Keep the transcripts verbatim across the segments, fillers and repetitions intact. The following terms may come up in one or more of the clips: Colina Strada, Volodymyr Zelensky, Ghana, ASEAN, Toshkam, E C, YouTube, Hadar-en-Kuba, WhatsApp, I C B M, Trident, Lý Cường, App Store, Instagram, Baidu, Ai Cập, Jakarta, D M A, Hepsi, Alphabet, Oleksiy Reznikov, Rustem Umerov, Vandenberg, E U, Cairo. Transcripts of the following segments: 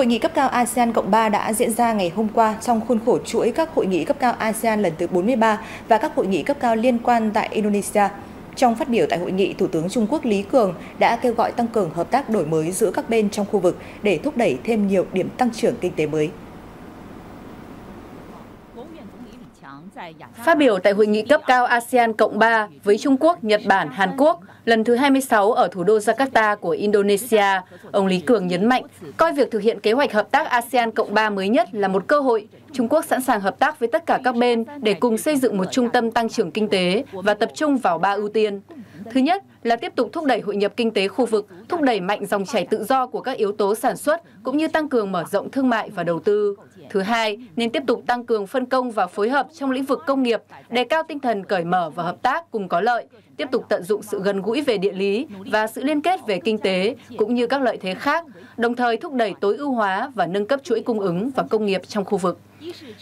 Hội nghị cấp cao ASEAN Cộng ba đã diễn ra ngày hôm qua trong khuôn khổ chuỗi các hội nghị cấp cao ASEAN lần thứ bốn mươi ba và các hội nghị cấp cao liên quan tại Indonesia. Trong phát biểu tại hội nghị, Thủ tướng Trung Quốc Lý Cường đã kêu gọi tăng cường hợp tác đổi mới giữa các bên trong khu vực để thúc đẩy thêm nhiều điểm tăng trưởng kinh tế mới. Phát biểu tại hội nghị cấp cao ASEAN Cộng ba với Trung Quốc, Nhật Bản, Hàn Quốc lần thứ hai mươi sáu ở thủ đô Jakarta của Indonesia, ông Lý Cường nhấn mạnh coi việc thực hiện kế hoạch hợp tác ASEAN Cộng ba mới nhất là một cơ hội. Trung Quốc sẵn sàng hợp tác với tất cả các bên để cùng xây dựng một trung tâm tăng trưởng kinh tế và tập trung vào ba ưu tiên. Thứ nhất là tiếp tục thúc đẩy hội nhập kinh tế khu vực, thúc đẩy mạnh dòng chảy tự do của các yếu tố sản xuất, cũng như tăng cường mở rộng thương mại và đầu tư. Thứ hai, nên tiếp tục tăng cường phân công và phối hợp trong lĩnh vực công nghiệp, đề cao tinh thần cởi mở và hợp tác cùng có lợi, tiếp tục tận dụng sự gần gũi về địa lý và sự liên kết về kinh tế, cũng như các lợi thế khác, đồng thời thúc đẩy tối ưu hóa và nâng cấp chuỗi cung ứng và công nghiệp trong khu vực.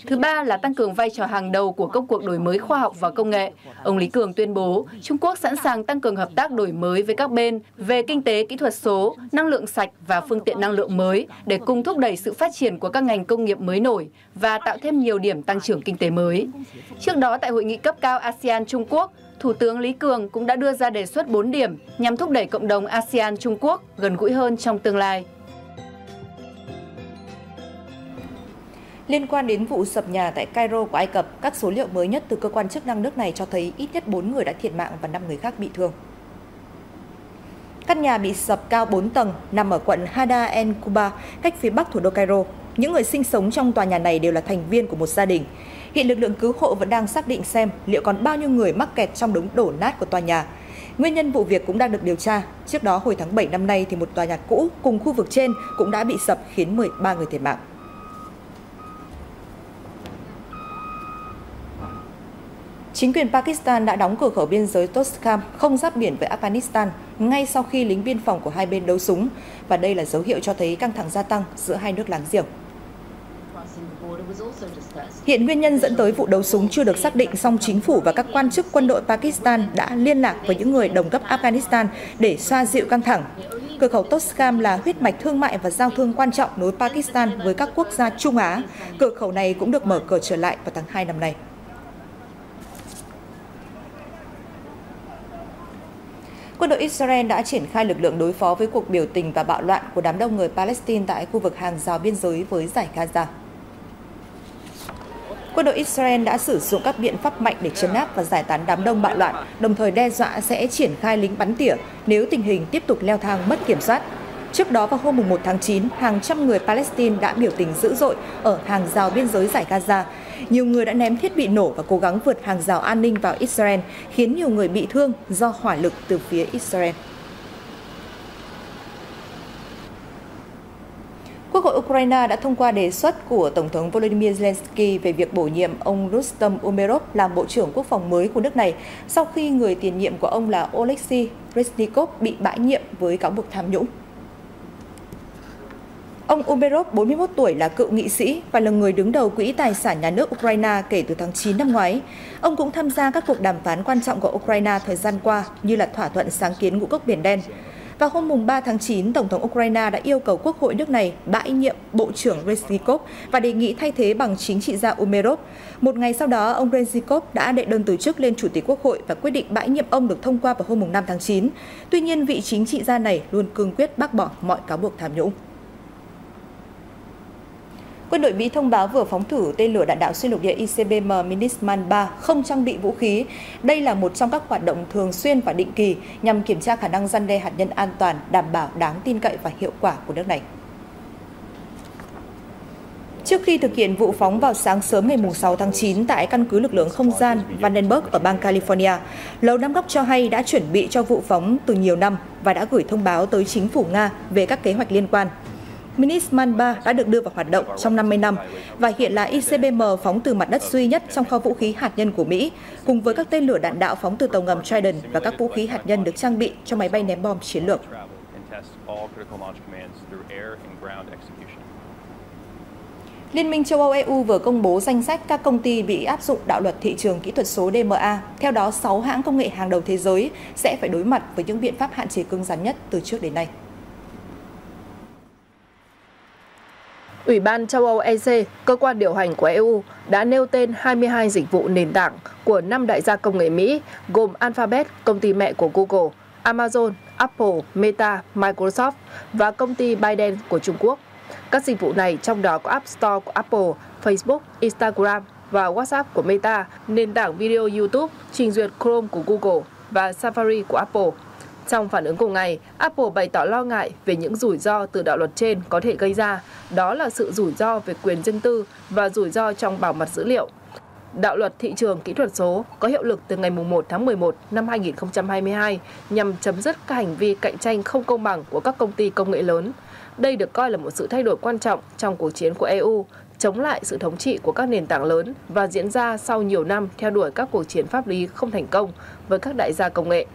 Thứ ba là tăng cường vai trò hàng đầu của công cuộc đổi mới khoa học và công nghệ. Ông Lý Cường tuyên bố Trung Quốc sẵn sàng tăng cường hợp tác đổi mới với các bên về kinh tế, kỹ thuật số, năng lượng sạch và phương tiện năng lượng mới để cùng thúc đẩy sự phát triển của các ngành công nghiệp mới nổi và tạo thêm nhiều điểm tăng trưởng kinh tế mới. Trước đó tại hội nghị cấp cao ASEAN Trung Quốc, Thủ tướng Lý Cường cũng đã đưa ra đề xuất bốn điểm nhằm thúc đẩy cộng đồng ASEAN Trung Quốc gần gũi hơn trong tương lai. Liên quan đến vụ sập nhà tại Cairo của Ai Cập, các số liệu mới nhất từ cơ quan chức năng nước này cho thấy ít nhất bốn người đã thiệt mạng và năm người khác bị thương. Căn nhà bị sập cao bốn tầng nằm ở quận Hadar-en-Kuba, cách phía bắc thủ đô Cairo. Những người sinh sống trong tòa nhà này đều là thành viên của một gia đình. Hiện lực lượng cứu hộ vẫn đang xác định xem liệu còn bao nhiêu người mắc kẹt trong đống đổ nát của tòa nhà. Nguyên nhân vụ việc cũng đang được điều tra. Trước đó hồi tháng bảy năm nay thì một tòa nhà cũ cùng khu vực trên cũng đã bị sập khiến mười ba người thiệt mạng. Chính quyền Pakistan đã đóng cửa khẩu biên giới Toshkam không giáp biển với Afghanistan ngay sau khi lính biên phòng của hai bên đấu súng, và đây là dấu hiệu cho thấy căng thẳng gia tăng giữa hai nước láng giềng. Hiện nguyên nhân dẫn tới vụ đấu súng chưa được xác định, song chính phủ và các quan chức quân đội Pakistan đã liên lạc với những người đồng cấp Afghanistan để xoa dịu căng thẳng. Cửa khẩu Toshkam là huyết mạch thương mại và giao thương quan trọng nối Pakistan với các quốc gia Trung Á. Cửa khẩu này cũng được mở cửa trở lại vào tháng hai năm nay. Quân đội Israel đã triển khai lực lượng đối phó với cuộc biểu tình và bạo loạn của đám đông người Palestine tại khu vực hàng rào biên giới với dải Gaza. Quân đội Israel đã sử dụng các biện pháp mạnh để trấn áp và giải tán đám đông bạo loạn, đồng thời đe dọa sẽ triển khai lính bắn tỉa nếu tình hình tiếp tục leo thang mất kiểm soát. Trước đó vào hôm mùng một tháng chín, hàng trăm người Palestine đã biểu tình dữ dội ở hàng rào biên giới dải Gaza. Nhiều người đã ném thiết bị nổ và cố gắng vượt hàng rào an ninh vào Israel, khiến nhiều người bị thương do hỏa lực từ phía Israel. Quốc hội Ukraine đã thông qua đề xuất của Tổng thống Volodymyr Zelensky về việc bổ nhiệm ông Rustem Umerov làm Bộ trưởng Quốc phòng mới của nước này sau khi người tiền nhiệm của ông là Oleksiy Reznikov bị bãi nhiệm với cáo buộc tham nhũng. Ông Umerov, bốn mươi mốt tuổi, là cựu nghị sĩ và là người đứng đầu Quỹ Tài sản Nhà nước Ukraine kể từ tháng chín năm ngoái. Ông cũng tham gia các cuộc đàm phán quan trọng của Ukraine thời gian qua, như là thỏa thuận sáng kiến ngũ cốc Biển Đen. Vào hôm ba tháng chín, Tổng thống Ukraine đã yêu cầu Quốc hội nước này bãi nhiệm Bộ trưởng Reznikov và đề nghị thay thế bằng chính trị gia Umerov. Một ngày sau đó, ông Reznikov đã đệ đơn từ chức lên Chủ tịch Quốc hội và quyết định bãi nhiệm ông được thông qua vào hôm năm tháng chín. Tuy nhiên, vị chính trị gia này luôn cương quyết bác bỏ mọi cáo buộc tham nhũng. Quân đội Mỹ thông báo vừa phóng thử tên lửa đạn đạo xuyên lục địa I C B M Minuteman ba không trang bị vũ khí. Đây là một trong các hoạt động thường xuyên và định kỳ nhằm kiểm tra khả năng răn đe hạt nhân an toàn, đảm bảo đáng tin cậy và hiệu quả của nước này. Trước khi thực hiện vụ phóng vào sáng sớm ngày sáu tháng chín tại căn cứ lực lượng không gian Vandenberg ở bang California, Lầu Năm Góc cho hay đã chuẩn bị cho vụ phóng từ nhiều năm và đã gửi thông báo tới chính phủ Nga về các kế hoạch liên quan. Minuteman ba đã được đưa vào hoạt động trong năm mươi năm và hiện là I C B M phóng từ mặt đất duy nhất trong kho vũ khí hạt nhân của Mỹ, cùng với các tên lửa đạn đạo phóng từ tàu ngầm Trident và các vũ khí hạt nhân được trang bị cho máy bay ném bom chiến lược. Liên minh châu Âu E U vừa công bố danh sách các công ty bị áp dụng đạo luật thị trường kỹ thuật số D M A. Theo đó, sáu hãng công nghệ hàng đầu thế giới sẽ phải đối mặt với những biện pháp hạn chế cứng rắn nhất từ trước đến nay. Ủy ban châu Âu E C, cơ quan điều hành của e u, đã nêu tên hai mươi hai dịch vụ nền tảng của năm đại gia công nghệ Mỹ, gồm Alphabet, công ty mẹ của Google, Amazon, Apple, Meta, Microsoft và công ty Baidu của Trung Quốc. Các dịch vụ này trong đó có App Store của Apple, Facebook, Instagram và WhatsApp của Meta, nền tảng video YouTube, trình duyệt Chrome của Google và Safari của Apple. Trong phản ứng cùng ngày, Apple bày tỏ lo ngại về những rủi ro từ đạo luật trên có thể gây ra, đó là sự rủi ro về quyền riêng tư và rủi ro trong bảo mật dữ liệu. Đạo luật thị trường kỹ thuật số có hiệu lực từ ngày mùng một tháng mười một năm hai nghìn không trăm hai mươi hai nhằm chấm dứt các hành vi cạnh tranh không công bằng của các công ty công nghệ lớn. Đây được coi là một sự thay đổi quan trọng trong cuộc chiến của e u, chống lại sự thống trị của các nền tảng lớn và diễn ra sau nhiều năm theo đuổi các cuộc chiến pháp lý không thành công với các đại gia công nghệ.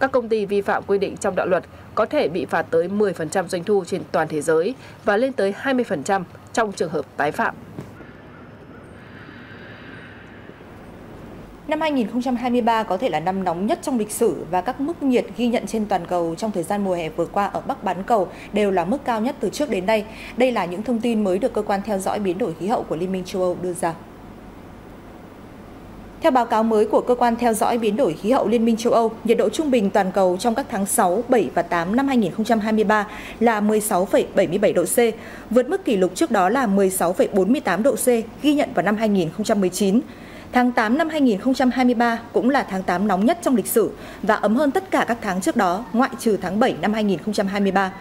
Các công ty vi phạm quy định trong đạo luật có thể bị phạt tới mười phần trăm doanh thu trên toàn thế giới và lên tới hai mươi phần trăm trong trường hợp tái phạm. Năm hai nghìn không trăm hai mươi ba có thể là năm nóng nhất trong lịch sử và các mức nhiệt ghi nhận trên toàn cầu trong thời gian mùa hè vừa qua ở Bắc Bán Cầu đều là mức cao nhất từ trước đến nay. Đây là những thông tin mới được Cơ quan Theo dõi Biến đổi Khí hậu của Liên minh châu Âu đưa ra. Theo báo cáo mới của Cơ quan Theo dõi Biến đổi Khí hậu Liên minh châu Âu, nhiệt độ trung bình toàn cầu trong các tháng sáu, bảy và tám năm hai nghìn không trăm hai mươi ba là mười sáu phẩy bảy mươi bảy độ C, vượt mức kỷ lục trước đó là mười sáu phẩy bốn mươi tám độ C ghi nhận vào năm hai nghìn không trăm mười chín. Tháng tám năm hai nghìn không trăm hai mươi ba cũng là tháng tám nóng nhất trong lịch sử và ấm hơn tất cả các tháng trước đó, ngoại trừ tháng bảy năm hai nghìn không trăm hai mươi ba.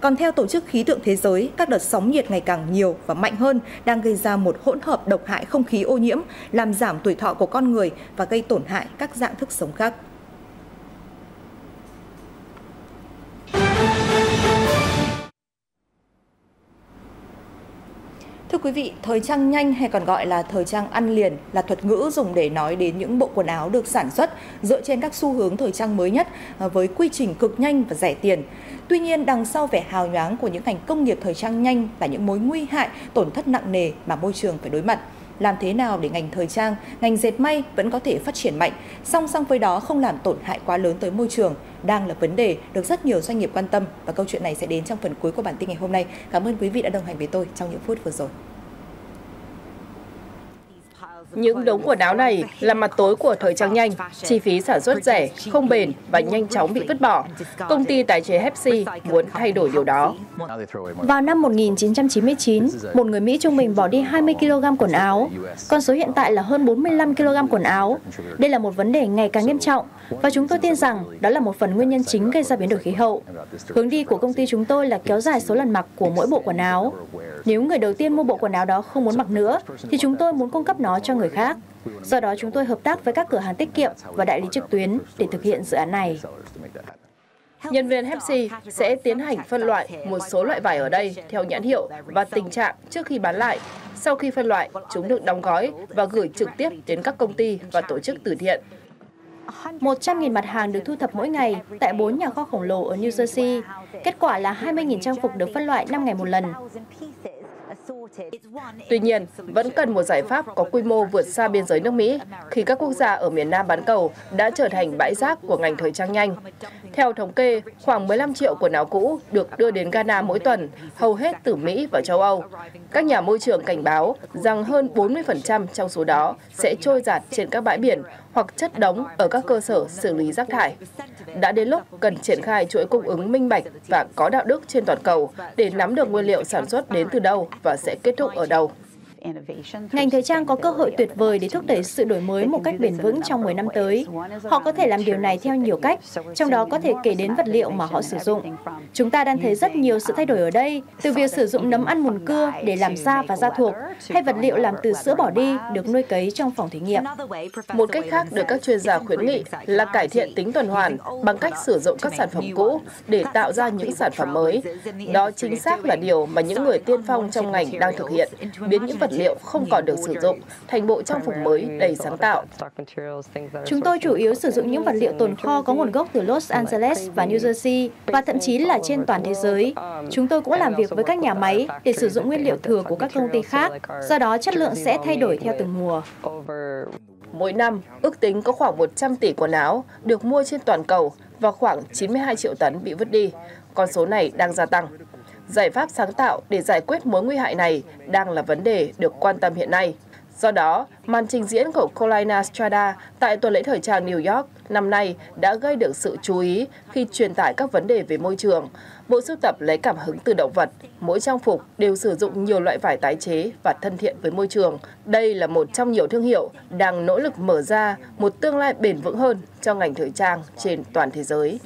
Còn theo Tổ chức Khí tượng Thế giới, các đợt sóng nhiệt ngày càng nhiều và mạnh hơn đang gây ra một hỗn hợp độc hại không khí ô nhiễm, làm giảm tuổi thọ của con người và gây tổn hại các dạng thức sống khác. Thưa quý vị, thời trang nhanh hay còn gọi là thời trang ăn liền là thuật ngữ dùng để nói đến những bộ quần áo được sản xuất dựa trên các xu hướng thời trang mới nhất với quy trình cực nhanh và rẻ tiền. Tuy nhiên, đằng sau vẻ hào nhoáng của những ngành công nghiệp thời trang nhanh là những mối nguy hại, tổn thất nặng nề mà môi trường phải đối mặt. Làm thế nào để ngành thời trang, ngành dệt may vẫn có thể phát triển mạnh, song song với đó không làm tổn hại quá lớn tới môi trường đang là vấn đề được rất nhiều doanh nghiệp quan tâm, và câu chuyện này sẽ đến trong phần cuối của bản tin ngày hôm nay. Cảm ơn quý vị đã đồng hành với tôi trong những phút vừa rồi. Những đống quần áo này là mặt tối của thời trang nhanh, chi phí sản xuất rẻ, không bền và nhanh chóng bị vứt bỏ. Công ty tái chế Hepsi muốn thay đổi điều đó. Vào năm một nghìn chín trăm chín mươi chín, một người Mỹ trung bình bỏ đi hai mươi ki lô gam quần áo. Con số hiện tại là hơn bốn mươi lăm ki lô gam quần áo. Đây là một vấn đề ngày càng nghiêm trọng và chúng tôi tin rằng đó là một phần nguyên nhân chính gây ra biến đổi khí hậu. Hướng đi của công ty chúng tôi là kéo dài số lần mặc của mỗi bộ quần áo. Nếu người đầu tiên mua bộ quần áo đó không muốn mặc nữa, thì chúng tôi muốn cung cấp nó cho người khác. Do đó, chúng tôi hợp tác với các cửa hàng tiết kiệm và đại lý trực tuyến để thực hiện dự án này. Nhân viên Hepsi sẽ tiến hành phân loại một số loại vải ở đây theo nhãn hiệu và tình trạng trước khi bán lại. Sau khi phân loại, chúng được đóng gói và gửi trực tiếp đến các công ty và tổ chức từ thiện. một trăm nghìn mặt hàng được thu thập mỗi ngày tại bốn nhà kho khổng lồ ở New Jersey. Kết quả là hai mươi nghìn trang phục được phân loại năm ngày một lần. Tuy nhiên, vẫn cần một giải pháp có quy mô vượt xa biên giới nước Mỹ khi các quốc gia ở miền Nam bán cầu đã trở thành bãi rác của ngành thời trang nhanh. Theo thống kê, khoảng mười lăm triệu quần áo cũ được đưa đến Ghana mỗi tuần, hầu hết từ Mỹ và châu Âu. Các nhà môi trường cảnh báo rằng hơn bốn mươi phần trăm trong số đó sẽ trôi dạt trên các bãi biển hoặc chất đống ở các cơ sở xử lý rác thải. Đã đến lúc cần triển khai chuỗi cung ứng minh bạch và có đạo đức trên toàn cầu để nắm được nguyên liệu sản xuất đến từ đâu và sẽ kết thúc ở đâu. Ngành thời trang có cơ hội tuyệt vời để thúc đẩy sự đổi mới một cách bền vững trong mười năm tới. Họ có thể làm điều này theo nhiều cách, trong đó có thể kể đến vật liệu mà họ sử dụng. Chúng ta đang thấy rất nhiều sự thay đổi ở đây, từ việc sử dụng nấm ăn mùn cưa để làm da và da thuộc, hay vật liệu làm từ sữa bỏ đi được nuôi cấy trong phòng thí nghiệm. Một cách khác được các chuyên gia khuyến nghị là cải thiện tính tuần hoàn bằng cách sử dụng các sản phẩm cũ để tạo ra những sản phẩm mới. Đó chính xác là điều mà những người tiên phong trong ngành đang thực hiện, biến những vật liệu không còn được sử dụng thành bộ trang phục mới đầy sáng tạo. Chúng tôi chủ yếu sử dụng những vật liệu tồn kho có nguồn gốc từ Los Angeles và New Jersey và thậm chí là trên toàn thế giới. Chúng tôi cũng làm việc với các nhà máy để sử dụng nguyên liệu thừa của các công ty khác, do đó chất lượng sẽ thay đổi theo từng mùa. Mỗi năm, ước tính có khoảng một trăm tỷ quần áo được mua trên toàn cầu và khoảng chín mươi hai triệu tấn bị vứt đi. Con số này đang gia tăng. giải pháp sáng tạo để giải quyết mối nguy hại này đang là vấn đề được quan tâm hiện nay. Do đó, màn trình diễn của Colina Strada tại tuần lễ thời trang New York năm nay đã gây được sự chú ý khi truyền tải các vấn đề về môi trường. Bộ sưu tập lấy cảm hứng từ động vật, mỗi trang phục đều sử dụng nhiều loại vải tái chế và thân thiện với môi trường. Đây là một trong nhiều thương hiệu đang nỗ lực mở ra một tương lai bền vững hơn cho ngành thời trang trên toàn thế giới.